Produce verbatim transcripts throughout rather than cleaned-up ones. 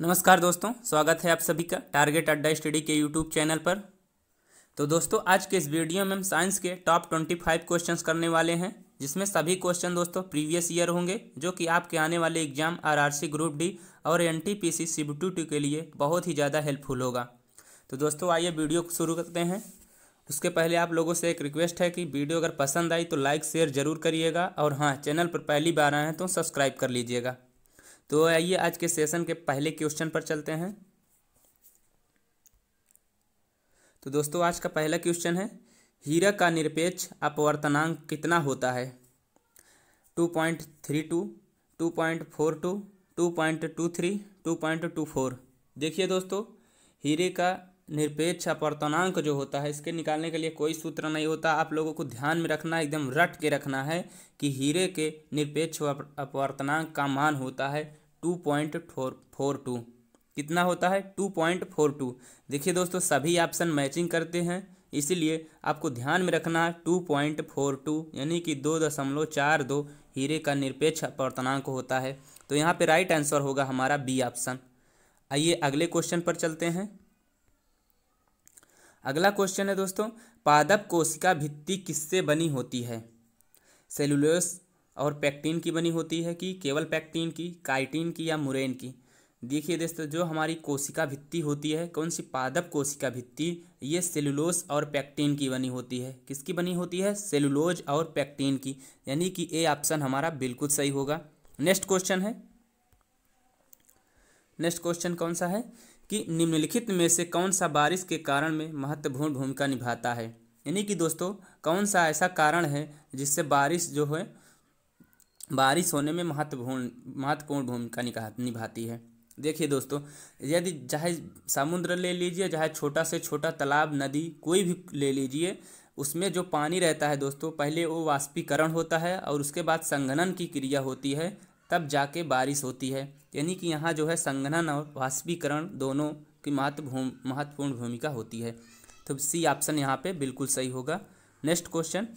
नमस्कार दोस्तों, स्वागत है आप सभी का टारगेट अड्डा स्टडी के यूट्यूब चैनल पर। तो दोस्तों आज के इस वीडियो में हम साइंस के टॉप पच्चीस क्वेश्चंस करने वाले हैं, जिसमें सभी क्वेश्चन दोस्तों प्रीवियस ईयर होंगे, जो कि आपके आने वाले एग्जाम आरआरसी ग्रुप डी और एनटीपीसी सीबीटी टू के लिए बहुत ही ज़्यादा हेल्पफुल होगा। तो दोस्तों आइए वीडियो को शुरू करते हैं। उसके पहले आप लोगों से एक रिक्वेस्ट है कि वीडियो अगर पसंद आई तो लाइक शेयर ज़रूर करिएगा, और हाँ चैनल पर पहली बार आए हैं तो सब्सक्राइब कर लीजिएगा। तो आइए आज के सेशन के पहले क्वेश्चन पर चलते हैं। तो दोस्तों आज का पहला क्वेश्चन है, हीरा का निरपेक्ष अपवर्तनांक कितना होता है? Two point three two, two point four two, two point two three, two point two four. देखिए दोस्तों, हीरे का निरपेक्ष अपवर्तनांक जो होता है इसके निकालने के लिए कोई सूत्र नहीं होता। आप लोगों को ध्यान में रखना, एकदम रट के रखना है कि हीरे के निरपेक्ष अपवर्तनांक का मान होता है टू पॉइंट फोर टू। कितना होता है? Two point four two. देखिए दोस्तों सभी ऑप्शन मैचिंग करते हैं, इसीलिए आपको ध्यान में रखना है टू पॉइंट फोर टू यानी कि दो दशमलव चार दो हीरे का निरपेक्ष अपवर्तनांक होता है। तो यहाँ पर राइट आंसर होगा हमारा बी ऑप्शन। आइए अगले क्वेश्चन पर चलते हैं। अगला क्वेश्चन है दोस्तों, पादप कोशिका भित्ति किससे बनी होती है? सेलुलोज और पैक्टिन की बनी होती है कि केवल पैक्टिन की, काइटिन की या मुरेन की? देखिए दोस्तों जो हमारी कोशिका भित्ति होती है, कौन सी पादप कोशिका भित्ति, ये सेलुलोज और पैक्टिन की बनी होती है। किसकी बनी होती है? सेलुलोज और पैक्टिन की, यानी कि ए ऑप्शन हमारा बिल्कुल सही होगा। नेक्स्ट क्वेश्चन है, नेक्स्ट क्वेश्चन कौन सा है कि निम्नलिखित में से कौन सा बारिश के कारण में महत्वपूर्ण भूमिका निभाता है? यानी कि दोस्तों कौन सा ऐसा कारण है जिससे बारिश जो है, बारिश होने में महत्वपूर्ण महत्वपूर्ण भूमिका निभाती है। देखिए दोस्तों यदि चाहे समुद्र ले लीजिए, चाहे छोटा से छोटा तालाब, नदी, कोई भी ले लीजिए, उसमें जो पानी रहता है दोस्तों पहले वो वाष्पीकरण होता है और उसके बाद संघनन की क्रिया होती है, तब जाके बारिश होती है। यानी कि यहाँ जो है संघनन और वाष्पीकरण दोनों की महत्वपूर्ण महत्वपूर्ण भूमिका होती है। तो सी ऑप्शन यहाँ पे बिल्कुल सही होगा। नेक्स्ट क्वेश्चन,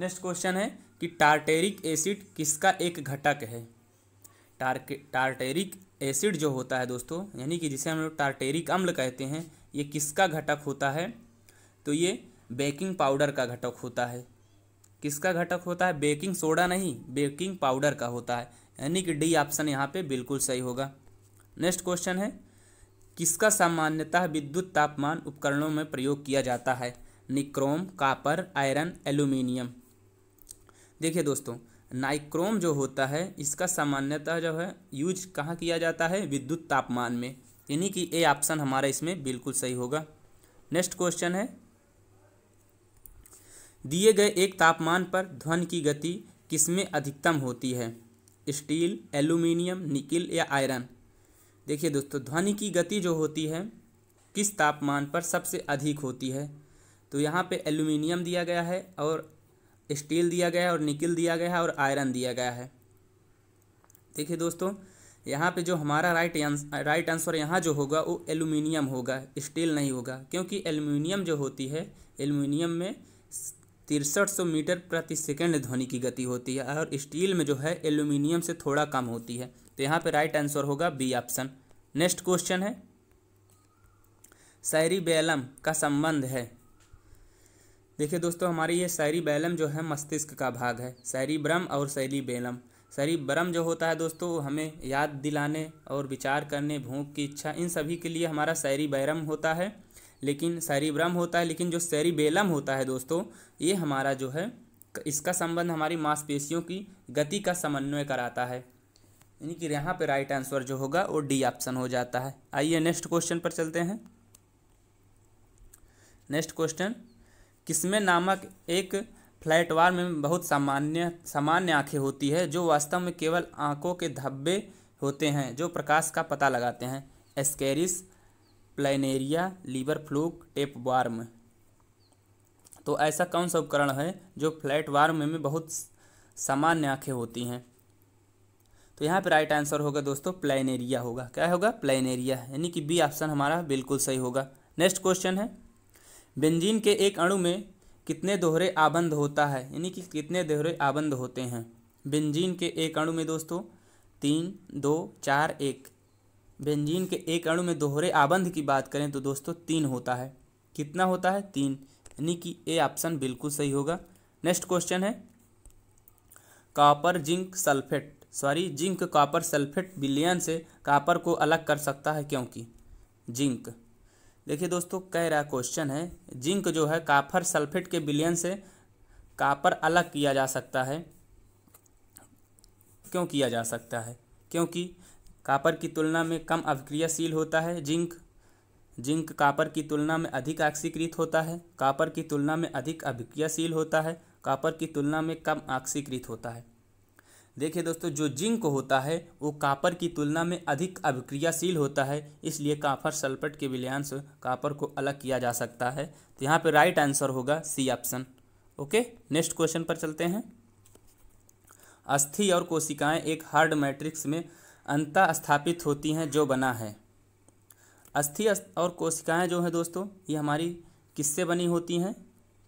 नेक्स्ट क्वेश्चन है कि टार्टेरिक एसिड किसका एक घटक है? टार्टेरिक एसिड जो होता है दोस्तों, यानी कि जिसे हम लोग टार्टेरिक अम्ल कहते हैं, ये किसका घटक होता है? तो ये बेकिंग पाउडर का घटक होता है। किसका घटक होता है? बेकिंग सोडा नहीं, बेकिंग पाउडर का होता है, यानी कि डी ऑप्शन यहाँ पे बिल्कुल सही होगा। नेक्स्ट क्वेश्चन है, किसका सामान्यतः विद्युत तापमान उपकरणों में प्रयोग किया जाता है? Nichrome, copper, iron, aluminium. देखिए दोस्तों नाइक्रोम जो होता है इसका सामान्यतः जो है यूज कहाँ किया जाता है? विद्युत तापमान में, यानी कि ए ऑप्शन हमारा इसमें बिल्कुल सही होगा। नेक्स्ट क्वेश्चन है, दिए गए एक तापमान पर ध्वनि की गति किसमें अधिकतम होती है? स्टील, एल्यूमिनियम, निकिल या आयरन? देखिए दोस्तों ध्वनि की गति जो होती है किस तापमान पर सबसे अधिक होती है? तो यहाँ पे एल्यूमिनियम दिया गया है, और स्टील दिया गया है, और निकिल दिया गया है, और आयरन दिया गया है। देखिए दोस्तों यहाँ पे जो हमारा राइट राइट आंसर यहाँ जो होगा वो एल्यूमिनियम होगा, स्टील नहीं होगा, क्योंकि एल्यूमिनियम जो होती है, एल्यूमिनियम में तिरसठ सौ मीटर प्रति सेकंड ध्वनि की गति होती है, और स्टील में जो है एल्यूमिनियम से थोड़ा कम होती है। तो यहाँ पे राइट आंसर होगा बी ऑप्शन। नेक्स्ट क्वेश्चन है, सैरिबैलम का संबंध है। देखिए दोस्तों हमारी ये सैरिबैलम जो है मस्तिष्क का भाग है, सैरिब्रम और सैरिबैलम। सैरिब्रम जो होता है दोस्तों हमें याद दिलाने और विचार करने, भूख की इच्छा, इन सभी के लिए हमारा सैरिबैलम होता है, लेकिन सैरिब्रम होता है। लेकिन जो सैरिबैलम होता है दोस्तों ये हमारा जो है, इसका संबंध हमारी मांसपेशियों की गति का समन्वय कराता है, यानी कि यहाँ पे राइट आंसर जो होगा वो डी ऑप्शन हो जाता है। आइए नेक्स्ट क्वेश्चन पर चलते हैं। नेक्स्ट क्वेश्चन, किस्में नामक एक फ्लैटवार में बहुत सामान्य सामान्य आँखें होती है जो वास्तव में केवल आँखों के धब्बे होते हैं जो प्रकाश का पता लगाते हैं? Ascaris, planaria, liver fluke, tapeworm. तो ऐसा कौन सा उपकरण है जो फ्लैट वार्म में बहुत सामान्य आँखें होती हैं? तो यहाँ पे राइट आंसर होगा दोस्तों प्लानेरिया होगा। क्या होगा? प्लानेरिया, यानी कि बी ऑप्शन हमारा बिल्कुल सही होगा। नेक्स्ट क्वेश्चन है, बेंजीन के एक अणु में कितने दोहरे आबंध होता है? यानी कि कितने दोहरे आबंध होते हैं बेंजीन के एक अणु में? दोस्तों तीन दो चार एक। बेंजीन के एक अणु में दोहरे आबंध की बात करें तो दोस्तों तीन होता है। कितना होता है? तीन, यानी कि ए ऑप्शन बिल्कुल सही होगा। नेक्स्ट क्वेश्चन है copper zinc sulphate sorry zinc copper sulphate विलयन से कॉपर को अलग कर सकता है क्योंकि जिंक। देखिए दोस्तों कह रहा क्वेश्चन है जिंक जो है कॉपर सल्फेट के विलयन से कॉपर अलग किया जा सकता है। क्यों किया जा सकता है? क्योंकि कॉपर की तुलना में कम अभिक्रियाशील होता है जिंक। जिंक कॉपर की तुलना में अधिक ऑक्सीकृत होता है। कॉपर की तुलना में अधिक अभिक्रियाशील होता है। कॉपर की तुलना में कम ऑक्सीकृत होता है। देखिए दोस्तों जो जिंक होता है वो कॉपर की तुलना में अधिक अभिक्रियाशील होता है, इसलिए कॉपर सल्फेट के विलयन से कॉपर को अलग किया जा सकता है। तो यहाँ पे राइट आंसर होगा C option. Okay, next question पर चलते हैं। अस्थि और कोशिकाएं एक हार्ड मैट्रिक्स में अंतः स्थापित होती हैं जो बना है। अस्थि और कोशिकाएं जो है दोस्तों ये हमारी किससे बनी होती हैं?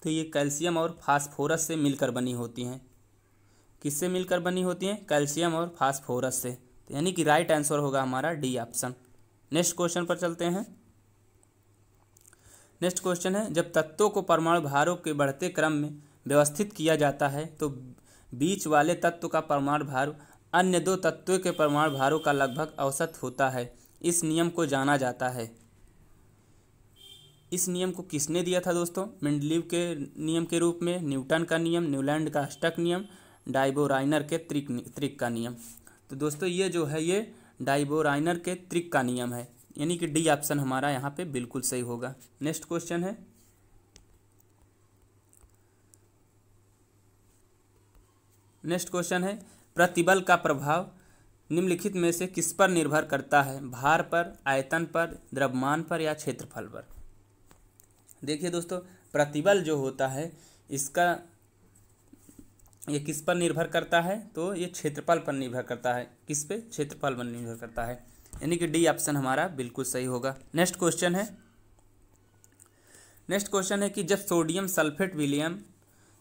तो ये कैल्शियम और फास्फोरस से मिलकर बनी होती हैं। किससे मिलकर बनी होती हैं? कैल्शियम और फास्फोरस से। तो यानी कि राइट आंसर होगा हमारा डी ऑप्शन। नेक्स्ट क्वेश्चन पर चलते हैं। नेक्स्ट क्वेश्चन है जब तत्वों को परमाणु भारों के बढ़ते क्रम में व्यवस्थित किया जाता है तो बीच वाले तत्व का परमाणु भार अन्य दो तत्वों के परमाणु भारों का लगभग औसत होता है। इस नियम को जाना जाता है। इस नियम को किसने दिया था दोस्तों? मेंडलीव के नियम के रूप में, न्यूटन का नियम, न्यूलैंड का अष्टक नियम, डोबेराइनर के त्रिक त्रिक का नियम। तो दोस्तों ये जो है ये डोबेराइनर के त्रिक का नियम है, यानी कि डी ऑप्शन हमारा यहाँ पे बिल्कुल सही होगा। नेक्स्ट क्वेश्चन है नेक्स्ट क्वेश्चन है प्रतिबल का प्रभाव निम्नलिखित में से किस पर निर्भर करता है? भार पर, आयतन पर, द्रव्यमान पर या क्षेत्रफल पर। देखिए दोस्तों प्रतिबल जो होता है इसका ये किस पर निर्भर करता है? तो ये क्षेत्रफल पर निर्भर करता है। किस पे? क्षेत्रफल पर निर्भर करता है, यानी कि डी ऑप्शन हमारा बिल्कुल सही होगा। नेक्स्ट क्वेश्चन है नेक्स्ट क्वेश्चन है कि जब सोडियम सल्फेट विलयन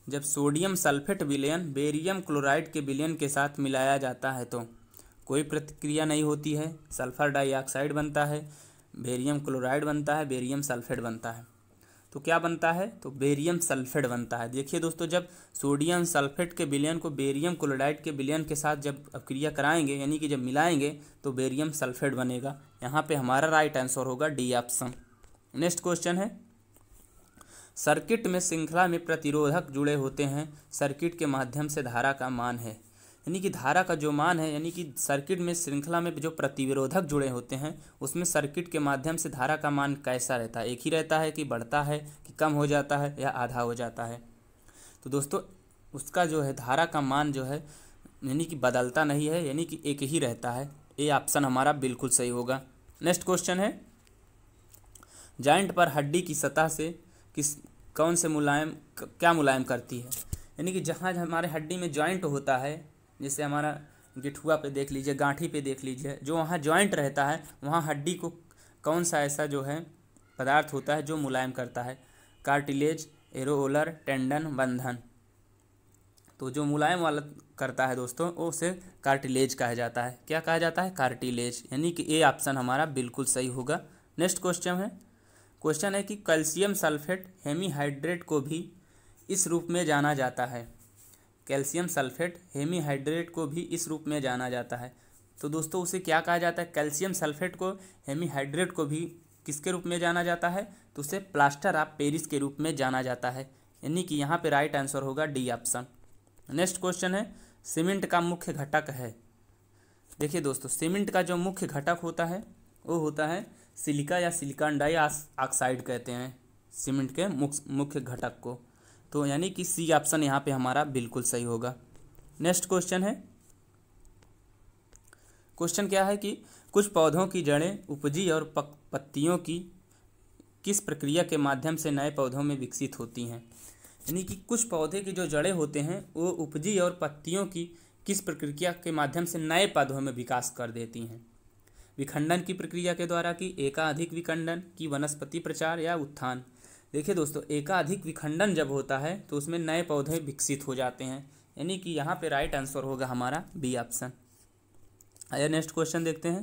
जब सोडियम सल्फेट विलयन बेरियम क्लोराइड के विलयन के साथ मिलाया जाता है तो कोई प्रतिक्रिया नहीं होती है। सल्फर डाइऑक्साइड बनता है, बेरियम क्लोराइड बनता है, बेरियम सल्फेट बनता है। तो क्या बनता है? तो बेरियम सल्फेट बनता है। देखिए दोस्तों जब सोडियम सल्फेट के विलयन को बेरियम क्लोराइड के विलयन के साथ जब अभिक्रिया कराएंगे, यानी कि जब मिलाएंगे, तो बेरियम सल्फेट बनेगा। यहाँ पे हमारा राइट आंसर होगा डी ऑप्शन। नेक्स्ट क्वेश्चन है सर्किट में श्रृंखला में प्रतिरोधक जुड़े होते हैं। सर्किट के माध्यम से धारा का मान है, यानी कि धारा का जो मान है, यानी कि सर्किट में श्रृंखला में जो प्रतिरोधक जुड़े होते हैं उसमें सर्किट के माध्यम से धारा का मान कैसा रहता है? एक ही रहता है कि बढ़ता है, कि कम हो जाता है, या आधा हो जाता है? तो दोस्तों उसका जो है धारा का मान जो है यानी कि बदलता नहीं है, यानी कि एक ही रहता है। ये ऑप्शन हमारा बिल्कुल सही होगा। नेक्स्ट क्वेश्चन है जॉइंट पर हड्डी की सतह से किस कौन से मुलायम क्या मुलायम करती है? यानी कि जहाँ हमारे हड्डी में जॉइंट होता है, जैसे हमारा गिठुआ पे देख लीजिए, गांठी पे देख लीजिए, जो वहाँ जॉइंट रहता है वहाँ हड्डी को कौन सा ऐसा जो है पदार्थ होता है जो मुलायम करता है? कार्टिलेज, एरोलर, टेंडन, बंधन। तो जो मुलायम वाला करता है दोस्तों वो उसे कार्टिलेज कहा जाता है। क्या कहा जाता है? कार्टिलेज, यानी कि ए ऑप्शन हमारा बिल्कुल सही होगा। नेक्स्ट क्वेश्चन है क्वेश्चन है कि कैल्शियम सल्फेट हेमीहाइड्रेट को भी इस रूप में जाना जाता है। कैल्शियम सल्फेट हेमीहाइड्रेट को भी इस रूप में जाना जाता है। तो दोस्तों उसे क्या कहा जाता है? कैल्शियम सल्फेट को, हेमीहाइड्रेट को भी किसके रूप में जाना जाता है? तो उसे प्लास्टर ऑफ पेरिस के रूप में जाना जाता है, यानी कि यहाँ पे राइट आंसर होगा डी ऑप्शन। नेक्स्ट क्वेश्चन है सीमेंट का मुख्य घटक है। देखिए दोस्तों सीमेंट का जो मुख्य घटक होता है वो होता है सिलिका या सिलिकॉन डाइऑक्साइड कहते हैं सीमेंट के मुख्य घटक को। तो यानी कि सी ऑप्शन यहाँ पे हमारा बिल्कुल सही होगा। नेक्स्ट क्वेश्चन है क्वेश्चन क्या है कि कुछ पौधों की जड़ें, उपजी और पत्तियों की किस प्रक्रिया के माध्यम से नए पौधों में विकसित होती हैं? यानी कि कुछ पौधे की जो जड़ें होते हैं वो उपजी और पत्तियों की किस प्रक्रिया के माध्यम से नए पौधों में विकास कर देती हैं? विखंडन की प्रक्रिया के द्वारा, कि एकाधिक विखंडन, की वनस्पति प्रचार या उत्थान। देखिए दोस्तों एकाधिक विखंडन जब होता है तो उसमें नए पौधे विकसित हो जाते हैं, यानी कि यहाँ पे राइट आंसर होगा हमारा बी ऑप्शन। आइए नेक्स्ट क्वेश्चन देखते हैं।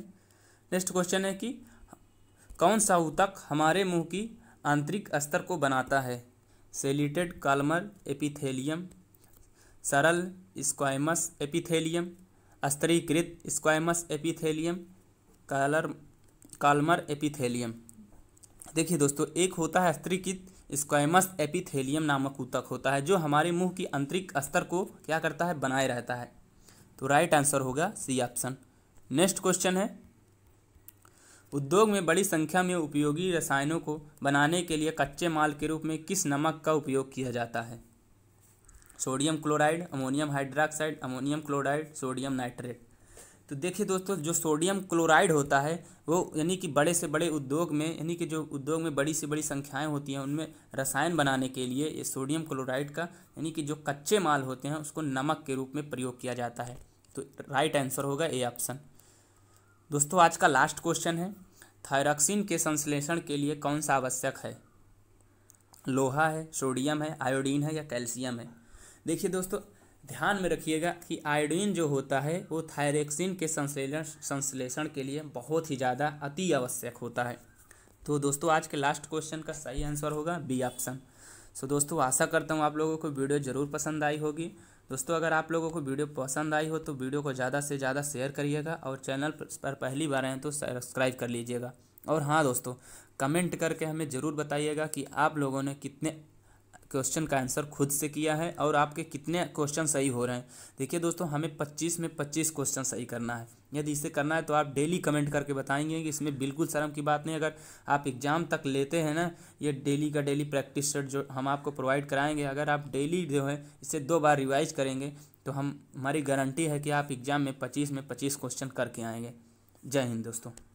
नेक्स्ट क्वेश्चन है कि कौन सा ऊतक हमारे मुंह की आंतरिक अस्तर को बनाता है? सेलिटेड कालमर एपिथेलियम, सरल स्क्वाइमस एपिथेलियम, अस्तरीकृत squamous epithelium, collar columnar epithelium. देखिए दोस्तों, एक होता है अस्तरीकृत स्क्वाइमस एपिथेलियम नामक ऊतक होता है जो हमारे मुंह की आंतरिक अस्तर को क्या करता है, बनाए रहता है। तो राइट आंसर होगा सी ऑप्शन। नेक्स्ट क्वेश्चन है, उद्योग में बड़ी संख्या में उपयोगी रसायनों को बनाने के लिए कच्चे माल के रूप में किस नमक का उपयोग किया जाता है? Sodium chloride, ammonium hydroxide, ammonium chloride, sodium nitrate. तो देखिए दोस्तों, जो सोडियम क्लोराइड होता है वो यानी कि बड़े से बड़े उद्योग में, यानी कि जो उद्योग में बड़ी से बड़ी संख्याएं होती हैं उनमें रसायन बनाने के लिए ये सोडियम क्लोराइड का यानी कि जो कच्चे माल होते हैं उसको नमक के रूप में प्रयोग किया जाता है। तो राइट आंसर होगा ए ऑप्शन। दोस्तों आज का लास्ट क्वेश्चन है, थायरॉक्सिन के संश्लेषण के लिए कौन सा आवश्यक है? लोहा है, सोडियम है, आयोडीन है या कैल्शियम है? देखिए दोस्तों, ध्यान में रखिएगा कि आयोडीन जो होता है वो थायरॉक्सिन के संश्लेषण संश्लेषण के लिए बहुत ही ज़्यादा अति आवश्यक होता है। तो दोस्तों आज के लास्ट क्वेश्चन का सही आंसर होगा बी ऑप्शन। सो दोस्तों आशा करता हूँ आप लोगों को वीडियो ज़रूर पसंद आई होगी। दोस्तों अगर आप लोगों को वीडियो पसंद आई हो तो वीडियो को ज़्यादा से ज़्यादा शेयर करिएगा और चैनल पर पहली बार आए तो सब्सक्राइब कर लीजिएगा। और हाँ दोस्तों, कमेंट करके हमें ज़रूर बताइएगा कि आप लोगों ने कितने क्वेश्चन का आंसर खुद से किया है और आपके कितने क्वेश्चन सही हो रहे हैं। देखिए दोस्तों, हमें पच्चीस में पच्चीस क्वेश्चन सही करना है। यदि इसे करना है तो आप डेली कमेंट करके बताएंगे कि इसमें बिल्कुल शर्म की बात नहीं। अगर आप एग्ज़ाम तक लेते हैं ना, ये डेली का डेली प्रैक्टिस सेट जो हम आपको प्रोवाइड कराएंगे, अगर आप डेली जो है इसे दो बार रिवाइज करेंगे तो हम हमारी गारंटी है कि आप एग्ज़ाम में पच्चीस में पच्चीस क्वेश्चन करके आएँगे। जय हिंद दोस्तों।